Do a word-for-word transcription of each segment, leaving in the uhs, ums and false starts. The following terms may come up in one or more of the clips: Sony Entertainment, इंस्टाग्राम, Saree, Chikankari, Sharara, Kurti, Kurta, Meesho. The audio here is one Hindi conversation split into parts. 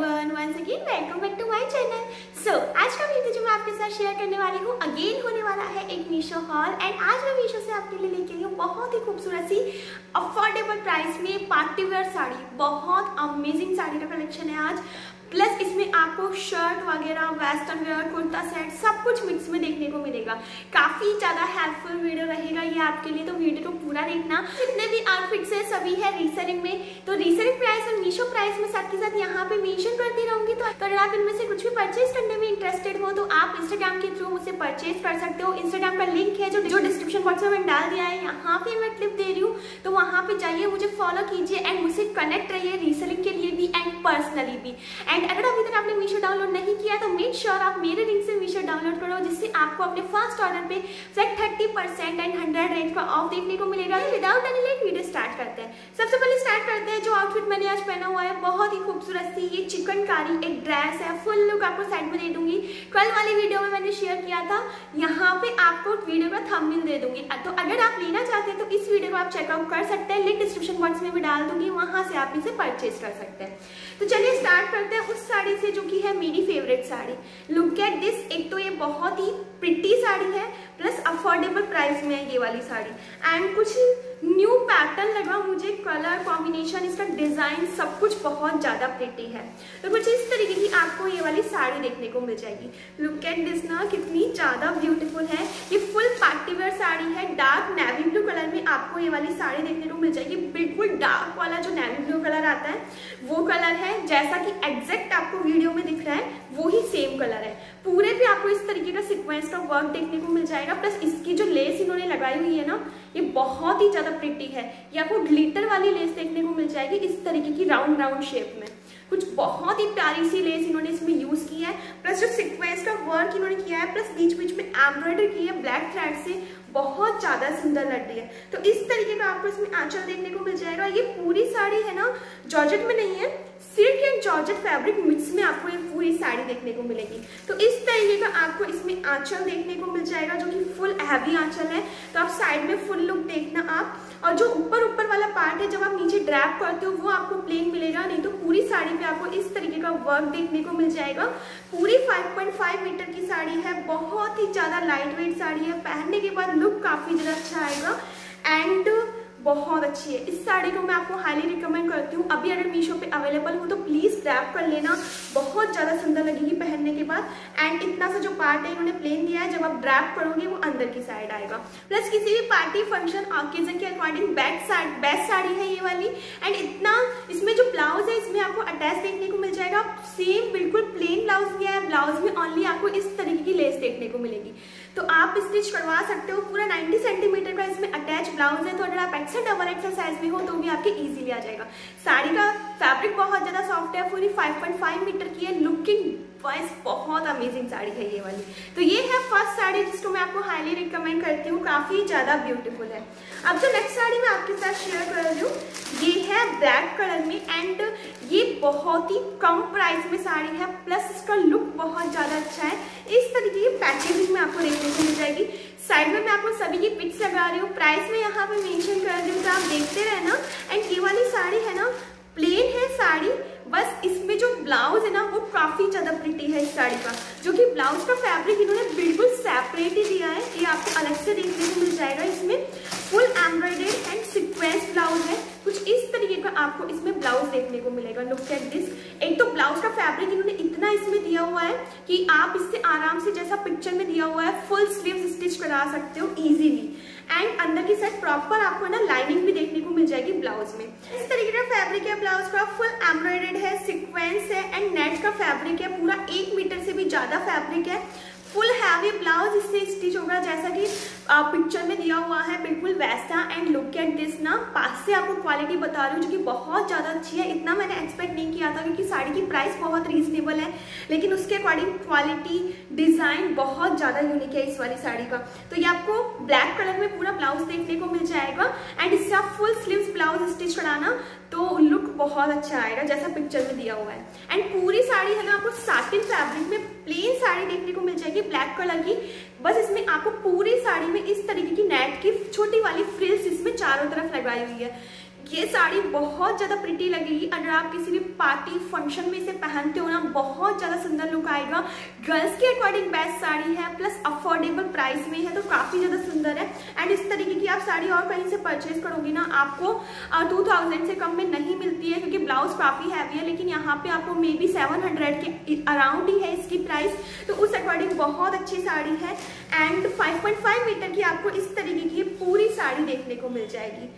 Everyone, once again welcome back to my channel. So आज का वीडियो जो मैं आपके साथ शेयर करने वाली हूँ अगेन होने वाला है एक मीशो हॉल। एंड आज मैं मीशो से आपके लिए लेके आई हूँ बहुत ही खूबसूरत सी अफोर्डेबल प्राइस में पार्टी वेयर साड़ी। बहुत अमेजिंग साड़ी का कलेक्शन है आज, प्लस इसमें आपको शर्ट वगैरह, वेस्टर्न वेयर, कुर्ता सेट सब कुछ मिक्स में देखने को मिलेगा। काफ़ी ज़्यादा हेल्पफुल वीडियो रहेगा ये आपके लिए, तो वीडियो को पूरा देखना। जितने भी आउटफिट्स है सभी है रीसेलिंग में, तो रीसेलिंग प्राइस और मीशो प्राइस में साथ के साथ यहाँ पे मेंशन करती रहूँगी। तो अगर आप इनमें से कुछ भी परचेज करने में इंटरेस्टेड हो तो आप इंस्टाग्राम के थ्रू मुझे परचेज कर सकते हो। इंस्टाग्राम का लिंक है जो जो डिस्क्रिप्शन बॉक्स में डाल दिया है, यहाँ पे मैं क्लिप दे रही हूँ, तो वहाँ पे जाइए, मुझे फॉलो कीजिए एंड मुझसे कनेक्ट रहिए रीसेलिंग के लिए भी एंड पर्सनली भी। एंड अगर अभी तक आपने मीशो डाउनलोड नहीं किया तो मेक श्योर आप मेरे लिंक से मीशो डाउनलोड करो, जिससे आपको अपने फर्स्ट ऑर्डर पे flat thirty percent and hundred rate का ऑफ देखने को मिलेगा। Without any late video start करते हैं। सबसे पहले स्टार्ट करते हैं जो आउटफिट मैंने आज पहना हुआ है, बहुत ही खूबसूरत सी ये चिकनकारी एक ड्रेस है। फुल लुक आपको साइड में दे दूंगी, ट्वेल्व वाली वीडियो में मैंने शेयर किया था, यहाँ पे आपको वीडियो का थंबनेल दे दूंगी। तो अगर आप लेना चाहते हैं तो इस वीडियो को आप चेकआउट कर सकते हैं, लिंक डिस्क्रिप्शन बॉक्स में भी डाल दूंगी, वहाँ से आप इसे परचेज कर सकते हैं। तो चलिए स्टार्ट करते हैं उस साड़ी से जो कि है मेरी favourite sari. Look at this, एक तो ये बहुत ही प्रिटी साड़ी है, प्लस अफोर्डेबल प्राइस में है ये वाली साड़ी। एंड कुछ न्यू पैटर्न लगा मुझे, कलर कॉम्बिनेशन, इसका डिज़ाइन सब कुछ बहुत ज़्यादा प्रिटी है। तो कुछ इस तरीके की आपको ये वाली साड़ी देखने को मिल जाएगी। लुक एट दिस ना, कितनी ज़्यादा ब्यूटीफुल है। ये फुल पार्टीवेयर साड़ी है, डार्क नेवी ब्लू कलर में आपको ये वाली साड़ी देखने को मिल जाएगी। बिल्कुल डार्क वाला जो नेवी ब्लू कलर आता है वो कलर है, जैसा कि एग्जैक्ट आपको वीडियो में दिख रहा है वो ही सेम कलर है। पूरे पे आपको इस तरीके का सिक्वेंस का वर्क देखने को मिल जाएगा, प्लस इसकी जो लेस इन्होंने लगाई हुई है ना, ये बहुत ही ज़्यादा प्रिटी है। ये आपको ग्लिटर वाली लेस देखने को मिल जाएगी इस तरीके की राउंड राउंड शेप में। कुछ बहुत ही प्यारी सी लेस इन्होंने इसमें यूज़ की है, प्लस जो सिक्वेंस का वर्क इन्होंने किया है, प्लस बीच बीच में एम्ब्रॉयडरी की है ब्लैक थ्रेड से, बहुत ज़्यादा सुंदर लग रही है। तो इस तरीके का आपको इसमें आंचल देखने को मिल जाएगा। ये पूरी साड़ी है ना जॉर्जेट में नहीं है, silk and georgette fabric mix में आपको ये पूरी साड़ी देखने को मिलेगी। तो इस तरीके का आपको इसमें आंचल देखने को मिल जाएगा जो कि फुल हैवी आंचल है, तो आप साइड में फुल लुक देखना आप। और जो ऊपर ऊपर वाला पार्ट है जब आप नीचे ड्रैप करते हो वो आपको प्लेन मिलेगा, नहीं तो पूरी साड़ी पे आपको इस तरीके का वर्क देखने को मिल जाएगा। पूरी फाइव पॉइंट फाइव मीटर की साड़ी है, बहुत ही ज़्यादा लाइट वेट साड़ी है, पहनने के बाद लुक काफ़ी ज़्यादा अच्छा आएगा एंड बहुत अच्छी है। इस साड़ी को मैं आपको हाईली रिकमेंड करती हूँ। अभी अगर मीशो पे अवेलेबल हो तो प्लीज़ ग्रैब कर लेना, बहुत ज़्यादा सुंदर लगेगी पहनने के बाद। एंड इतना सा जो पार्ट है इन्होंने प्लेन दिया है, जब आप ग्रैब करोगे वो अंदर की साइड आएगा। प्लस किसी भी पार्टी फंक्शन ऑकेजन के according back side best sari है ये वाली। एंड इतना इसमें जो ब्लाउज है इसमें आपको अटैच देखने को मिल जाएगा, सेम बिल्कुल प्लेन ब्लाउज दिया है, ब्लाउज में ऑनली आपको इस तरीके की लेस देखने को मिलेगी। तो आप स्टिच करवा सकते हो, पूरा नाइन्टी सेंटीमीटर का इसमें अटैच ब्लाउज है, तो अगर आप डबल एक्सल साइज में हो तो भी आपके इजीली आ जाएगा। साड़ी का फैब्रिक बहुत ज्यादा सॉफ्ट है, पूरी फाइव पॉइंट फाइव मीटर की है, लुकिंग वाइज बहुत अमेजिंग साड़ी है ये वाली। तो ये है फर्स्ट साड़ी जिसको मैं आपको हाईली रिकमेंड करती हूँ, काफी ज्यादा ब्यूटीफुल है। अब जो नेक्स्ट साड़ी मैं आपके साथ शेयर कर रही हूँ ये है ब्लैक कलर में, एंड ये बहुत ही कम प्राइस में साड़ी है, प्लस इसका लुक बहुत ज्यादा अच्छा है। इस तरीके की पैकेजिंग में आपको देखने को मिल जाएगी। साइड में मैं आपको सभी की पिक्स लगा रही हूँ, प्राइस में यहाँ पे मेंशन कर रही हूँ, तो आप देखते रहना। एंड ये वाली साड़ी है ना प्लेन है साड़ी, बस इसमें जो ब्लाउज है ना वो काफ़ी ज़्यादा प्रिटी है इस साड़ी का, जो कि ब्लाउज का फैब्रिक इन्होंने बिल्कुल सेपरेट ही दिया है, ये आपको अलग से देखने को मिल जाएगा। इसमें full embroidered and sequence blouse है, कुछ इस तरीके का आपको इसमें ब्लाउज देखने को मिलेगा। लुक एट दिस, एक तो ब्लाउज का फैब्रिक इन्होंने इतना इसमें दिया हुआ है कि आप इससे आराम से जैसा पिक्चर में दिया हुआ है फुल स्लीव्स स्टिच करा सकते हो ईजीली। एंड अंदर की साइड प्रॉपर आपको ना लाइनिंग भी देखने को मिल जाएगी ब्लाउज में। इस तरीके का फैब्रिक है ब्लाउज का, फुल एम्ब्रॉयडेड है, सिक्वेंस है एंड नेट का फैब्रिक है, पूरा एक मीटर से भी ज़्यादा फैब्रिक है, फुल हैवी ब्लाउज इससे स्टिच होगा जैसा कि पिक्चर में दिया हुआ है बिल्कुल वैसा। एंड लुक एट दिस ना, पास से आपको क्वालिटी बता रही हूँ जो कि बहुत ज़्यादा अच्छी है। इतना मैंने एक्सपेक्ट नहीं किया था क्योंकि साड़ी की प्राइस बहुत रीजनेबल है, लेकिन उसके अकॉर्डिंग क्वालिटी डिज़ाइन बहुत ज़्यादा यूनिक है इस वाली साड़ी का। तो ये आपको ब्लैक कलर में पूरा ब्लाउज देखने को मिल जाएगा एंड इससे आप फुल स्लीव्स ब्लाउज स्टिच कराना तो लुक बहुत अच्छा आएगा जैसा पिक्चर में दिया हुआ है। एंड पूरी साड़ी है ना आपको साटिन फैब्रिक में प्लेन साड़ी देखने को मिल जाएगी ब्लैक कलर की, बस इसमें आपको पूरी साड़ी में इस तरीके की नेट की छोटी वाली फ्रिल्स इसमें चारों तरफ लगाई हुई है। ये साड़ी बहुत ज़्यादा प्रिटी लगेगी। अगर आप किसी भी पार्टी फंक्शन में इसे पहनते हो ना, बहुत ज़्यादा सुंदर लुक आएगा। गर्ल्स के अकॉर्डिंग बेस्ट साड़ी है, प्लस अफोर्डेबल प्राइस में है, तो काफ़ी ज़्यादा सुंदर है। एंड इस तरीके की आप साड़ी और कहीं से परचेज करोगी ना, आपको टू थाउजेंड से कम में नहीं मिलती है, क्योंकि ब्लाउज काफ़ी हैवी है। लेकिन यहाँ पे आपको मे बी सेवन हंड्रेड के अराउंड ही है इसकी प्राइस, तो उस अकॉर्डिंग बहुत अच्छी साड़ी है। And five point five metre की आपको इस तरीके की पूरी साड़ी देखने को मिल जाएगी,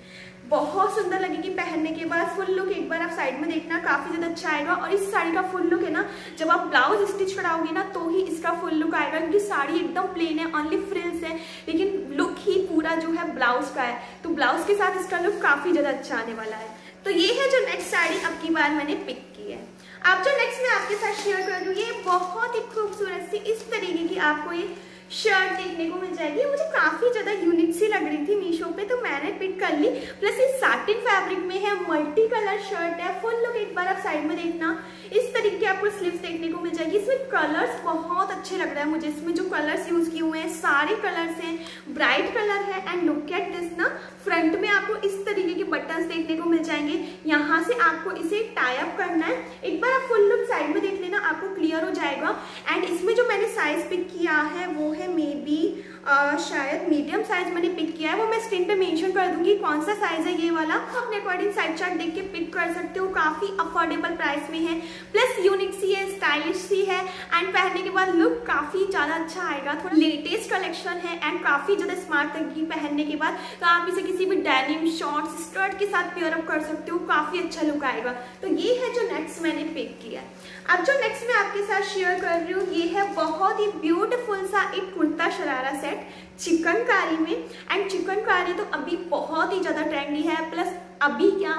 बहुत सुंदर लगेगी पहनने के बाद। फुल लुक एक बार आप साइड में देखना, काफ़ी ज़्यादा अच्छा आएगा। और इस साड़ी का फुल लुक है ना, जब आप ब्लाउज स्टिच कराओगे ना तो ही इसका फुल लुक आएगा, क्योंकि साड़ी एकदम प्लेन है, ओनली फ्रिल्स है, लेकिन लुक ही पूरा जो है ब्लाउज का है, तो ब्लाउज के साथ इसका लुक काफ़ी ज़्यादा अच्छा आने वाला है। तो ये है जो नेक्स्ट साड़ी अब की बार मैंने पिक की है। आप जो नेक्स्ट मैं आपके साथ शेयर कर दूँ, ये बहुत ही खूबसूरत सी इस तरीके की आपको ये शर्ट देखने को मिल जाएगी। मुझे काफ़ी ज़्यादा यूनिक सी लग रही थी मीशो पे, तो मैंने पिक कर ली। प्लस ये साटिन फैब्रिक में है, मल्टी कलर शर्ट है। फुल लुक एक बार आप साइड में देखना, इस तरीके की आपको स्लीव्स देखने को मिल जाएगी। इसमें कलर्स बहुत अच्छे लग रहा है मुझे, इसमें जो कलर्स यूज़ किए हुए हैं सारे कलर्स हैं, ब्राइट कलर है। एंड लुक एट दिस ना, फ्रंट में आपको इस तरीके के बटन्स देखने को मिल जाएंगे, यहाँ से आपको इसे टाई अप करना है। एक बार आप फुल लुक साइड में देख लेना, आपको क्लियर हो जाएगा। एंड इसमें जो मैंने साइज पिक किया है वो है मे बी Uh, शायद मीडियम साइज मैंने पिक किया है, वो मैं स्क्रीन पे मेंशन कर दूंगी कौन सा साइज है ये वाला। अपने अकॉर्डिंग साइड चार्ट देख के पिक कर सकते हो, काफ़ी अफोर्डेबल प्राइस में है, प्लस यूनिक सी है, स्टाइलिश सी है। एंड पहनने के बाद लुक काफ़ी ज़्यादा अच्छा आएगा, थोड़ा लेटेस्ट कलेक्शन है एंड काफ़ी ज़्यादा स्मार्ट लगेगी पहनने के बाद। तो आप इसे किसी भी डेनिम, शॉर्ट्स, स्कर्ट के साथ पेयर अप कर सकते हो, काफ़ी अच्छा लुक आएगा। तो ये है जो नेक्स्ट मैंने पिक किया है। अब जो नेक्स्ट मैं आपके साथ शेयर कर रही हूँ, ये है बहुत ही ब्यूटीफुल सा एक कुर्ता शरारा सेट चिकनकारी में। एंड चिकनकारी तो अभी बहुत ही ज़्यादा ट्रेंडी है, प्लस अभी क्या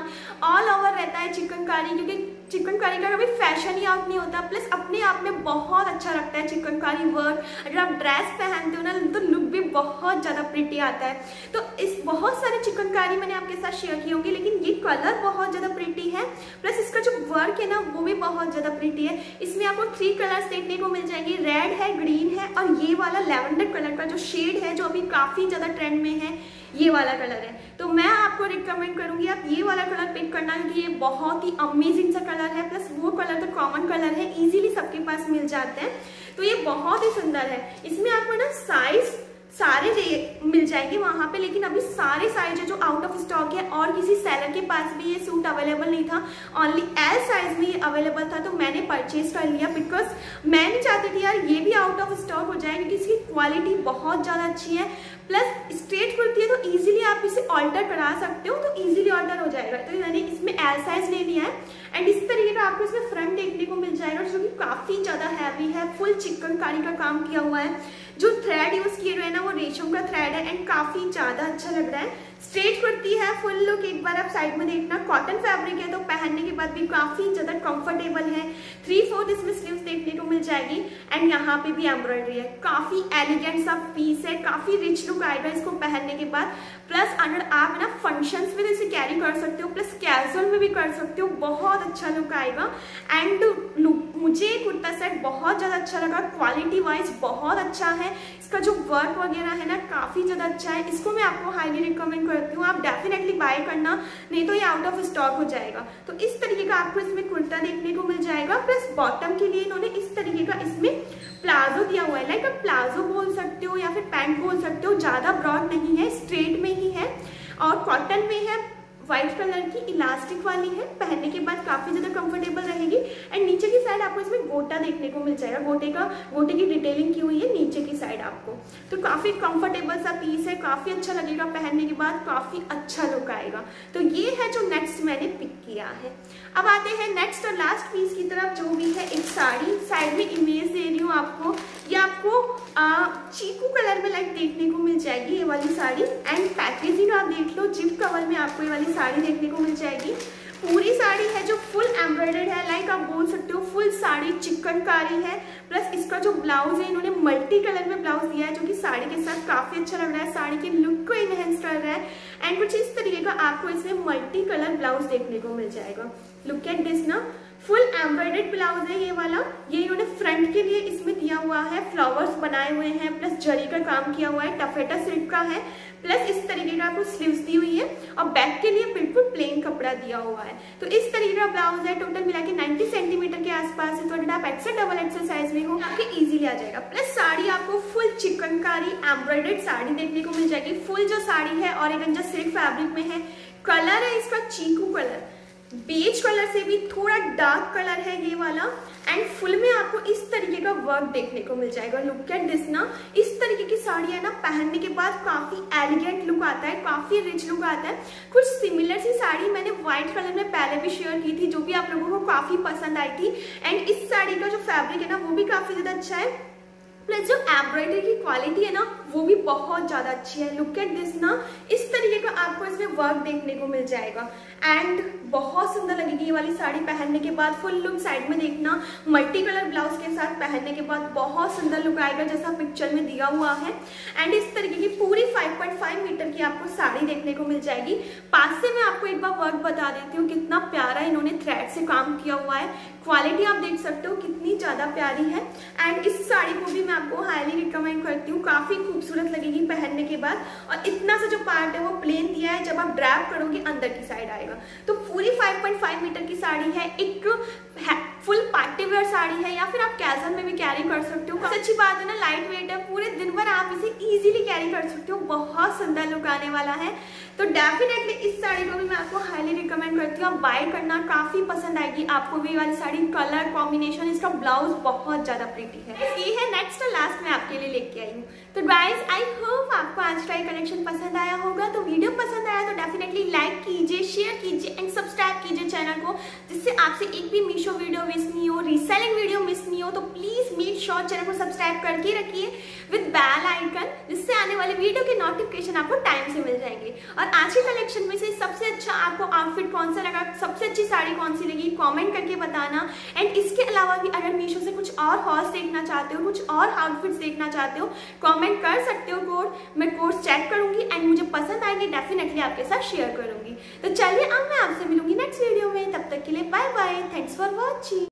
ऑल ओवर रहता है चिकनकारी, क्योंकि चिकनकारी का कभी फैशन ही आउट नहीं होता। प्लस अपने आप में बहुत अच्छा लगता है चिकनकारी वर्क, अगर आप ड्रेस पहनते हो ना तो लुक भी बहुत ज़्यादा प्रिटी आता है। तो इस बहुत सारे चिकनकारी मैंने आपके साथ शेयर की होंगी, लेकिन ये कलर बहुत ज़्यादा प्रिटी है, प्लस इसका जो वर्क है ना वो भी बहुत ज़्यादा प्रिटी है। इसमें आपको थ्री कलर्स देखने को मिल जाएंगे, रेड है, ग्रीन है और ये वाला लैवेंडर कलर का जो शेड है, जो अभी काफ़ी ज़्यादा ट्रेंड में है, ये वाला कलर है। तो मैं आपको रिकमेंड करूँगी आप ये वाला कलर पिक करना, क्योंकि ये बहुत ही अमेजिंग सा कलर है, प्लस वो कलर तो कॉमन कलर है, इजीली सबके पास मिल जाते हैं, तो ये बहुत ही सुंदर है। इसमें आपको ना साइज सारे मिल जाएंगे वहाँ पे, लेकिन अभी सारे साइज है जो आउट ऑफ स्टॉक है, और किसी सेलर के पास भी ये सूट अवेलेबल नहीं था, ओनली एल साइज में ये अवेलेबल था, तो मैंने परचेज कर लिया। बिकॉज मैं नहीं चाहती थी यार ये भी आउट ऑफ स्टॉक हो जाए, क्योंकि इसकी क्वालिटी बहुत ज़्यादा अच्छी है, प्लस स्ट्रेट कुर्ती है तो ईजिली आप इसे ऑल्टर करा सकते हो, तो ईजिली ऑल्टर हो जाएगा। तो मैंने इसमें एल साइज ले लिया है। एंड इस तरीके का आपको इसमें फ्रंट देखने को मिल जाएगा, जो कि काफ़ी ज़्यादा हैवी है, फुल चिकनकारी का काम किया हुआ है, जो थ्रेड यूज़ किए हुए हैं ना वो रेशम का थ्रेड है एंड काफ़ी ज़्यादा अच्छा लग रहा है। स्ट्रेट कुर्ती है, फुल लुक एक बार आप साइड में देखना, कॉटन फैब्रिक है तो पहनने के बाद भी काफ़ी ज़्यादा कंफर्टेबल है। थ्री फोर्थ इसमें स्लीव्स देखने को मिल जाएगी एंड यहाँ पे भी एम्ब्रॉयडरी है, काफ़ी एलिगेंट सा पीस है, काफ़ी रिच लुक आएगा इसको पहनने के बाद। प्लस अगर आप ना फंक्शंस में तो इसे कैरी कर सकते हो, प्लस कैजुअल में भी कर सकते हो, बहुत अच्छा लुक आएगा। एंड लुक मुझे कुर्ता सेट बहुत ज़्यादा अच्छा लगा, क्वालिटी वाइज बहुत अच्छा है, इसका जो वर्क वगैरह है ना काफ़ी ज़्यादा अच्छा है, इसको मैं आपको हाईली रिकमेंड करती हूँ, आप डेफिनेटली बाय करना, नहीं तो ये आउट ऑफ स्टॉक हो जाएगा। तो इस तरीके का आपको इसमें कुर्ता देखने को मिल जाएगा, प्लस बॉटम के लिए इन्होंने इस तरीके का इसमें प्लाजो दिया हुआ है, लाइक आप प्लाजो बोल सकते हो या फिर पैंट बोल सकते हो, ज़्यादा ब्रॉड नहीं है, स्ट्रेट में ही है और कॉटन में है, व्हाइट कलर की इलास्टिक वाली है, पहनने के बाद काफ़ी ज़्यादा कंफर्टेबल रहेगी। एंड नीचे की साइड आपको इसमें गोटा देखने को मिल जाएगा, गोटे का गोटे की डिटेलिंग की हुई है नीचे की साइड आपको, तो काफ़ी कंफर्टेबल सा पीस है, काफ़ी अच्छा लगेगा पहनने के बाद, काफ़ी अच्छा लुक आएगा। तो ये है जो नेक्स्ट मैंने पिक किया है। अब आते हैं नेक्स्ट और लास्ट पीस की तरफ, जो भी है एक साड़ी, साइड में इमेज दे रही हूँ आपको, ये आपको आ, चीकू कलर में लाइक देखने को मिल जाएगी ये वाली साड़ी। एंड पैकेजिंग आप देख लो, जिप कवर में आपको ये वाली साड़ी देखने को मिल जाएगी। पूरी साड़ी है जो फुल एम्ब्रॉयडर्ड है, लाइक आप बोल सकते हो फुल साड़ी चिकनकारी है, प्लस इसका जो ब्लाउज है इन्होंने मल्टी कलर में ब्लाउज दिया है, जो कि साड़ी के साथ काफ़ी अच्छा लग रहा है, साड़ी के लुक को इनहेंस कर रहा है। एंड कुछ इस तरीके का आपको इसमें मल्टी कलर ब्लाउज देखने को मिल जाएगा, लुक एट दिस ना, फुल एम्ब्रॉयडर्ड ब्लाउज है ये वाला। ये इन्होंने फ्रंट के लिए इसमें दिया हुआ है, फ्लावर्स बनाए हुए हैं, प्लस जरी का काम किया हुआ है, टफेटा सिल्क का है, प्लस इस तरीके का आपको स्लीव्स दी हुई है और बैक के लिए बिल्कुल प्लेन कपड़ा दिया हुआ है। तो इस तरीके का ब्लाउज है, टोटल मिला के नाइन्टी सेंटीमीटर के आसपास है, तो आप एक्सेल डबल एक्सेल साइज में हो आपके इजीली आ जाएगा। प्लस साड़ी आपको फुल चिकनकारी एम्ब्रॉयडर्ड साड़ी देखने को मिल जाएगी। फुल जो साड़ी है और एक सिल्क फैब्रिक में है, कलर है इसका चीकू कलर, बेज कलर से भी थोड़ा डार्क कलर है ये वाला, एंड फुल में आपको इस तरीके का वर्क देखने को मिल जाएगा। लुक एट दिस ना, इस तरीके की साड़ी है ना पहनने के बाद काफ़ी एलिगेंट लुक आता है, काफ़ी रिच लुक आता है। कुछ सिमिलर सी साड़ी मैंने व्हाइट कलर में पहले भी शेयर की थी, जो भी आप लोगों को काफ़ी पसंद आई थी। एंड इस साड़ी का जो फैब्रिक है ना वो भी काफ़ी ज़्यादा अच्छा है, प्लस जो एम्ब्रॉयडरी की क्वालिटी है ना वो भी बहुत ज़्यादा अच्छी है। लुक एट दिस ना, इस तरीके का आपको इसमें वर्क देखने को मिल जाएगा एंड बहुत सुंदर लगेगी ये वाली साड़ी पहनने के बाद। फुल लुक साइड में देखना, मल्टी कलर ब्लाउज के साथ पहनने के बाद बहुत सुंदर लुक आएगा जैसा पिक्चर में दिया हुआ है। एंड इस तरीके की पूरी फाइव पॉइंट फाइव मीटर की आपको साड़ी देखने को मिल जाएगी। पास से मैं आपको एक बार वर्क बता देती हूँ, कितना प्यारा इन्होंने थ्रेड से काम किया हुआ है, क्वालिटी आप देख सकते हो कितनी ज़्यादा प्यारी है। एंड इस साड़ी को भी मैं आपको हाईली रिकमेंड करती हूँ, काफ़ी खूबसूरत लगेगी पहनने के बाद। और इतना सा जो पार्ट है वो प्लेन दिया है, जब आप ड्रैप करोगे अंदर की साइड आएगा। तो पूरी फाइव पॉइंट फाइव मीटर की साड़ी है, एक फुल पार्टी वेयर साड़ी है या फिर आप कैजुअल में भी कैरी कर सकते हो। सबसे अच्छी बात है ना, लाइट वेट है, पूरे दिन भर आप इसे इजीली कैरी कर सकते हो, बहुत सुंदर लुक आने वाला है। तो डेफिनेटली इस साड़ी को भी मैं आपको हाईली रिकमेंड करती हूँ, आप बाय करना, काफ़ी पसंद आएगी आपको भी वाली साड़ी। कलर कॉम्बिनेशन, इसका ब्लाउज बहुत ज़्यादा प्रीटी है। ये है नेक्स्ट और लास्ट में आपके लिए लेके आई हूँ। तो गाइस, आई होप आपको आज का ये कलेक्शन पसंद आया होगा। तो वीडियो पसंद आया तो डेफिनेटली लाइक कीजिए, शेयर कीजिए एंड सब्सक्राइब कीजिए चैनल को, जिससे आपसे एक भी मीशो वीडियो मिस नहीं हो, रीसेलिंग वीडियो मिस नहीं हो। तो प्लीज़ मेक श्योर चैनल को सब्सक्राइब करके रखिए विद बेल आइकन, जिससे आने वाले वीडियो के नोटिफिकेशन आपको टाइम से मिल जाएंगे। और आज के कलेक्शन में से सबसे अच्छा आपको आउटफिट कौन सा लगा, सबसे अच्छी साड़ी कौन सी लगी, कमेंट करके बताना। एंड इसके अलावा भी अगर मीशो से कुछ और हॉल्स देखना चाहते हो, कुछ और आउटफिट्स देखना चाहते हो, कमेंट कर सकते हो। कोड मैं कोड चेक करूंगी एंड मुझे पसंद आएंगे डेफिनेटली आपके साथ शेयर करूंगी। तो चलिए अब मैं आपसे मिलूंगी नेक्स्ट वीडियो में, तब तक के लिए bye bye, thanks for watching.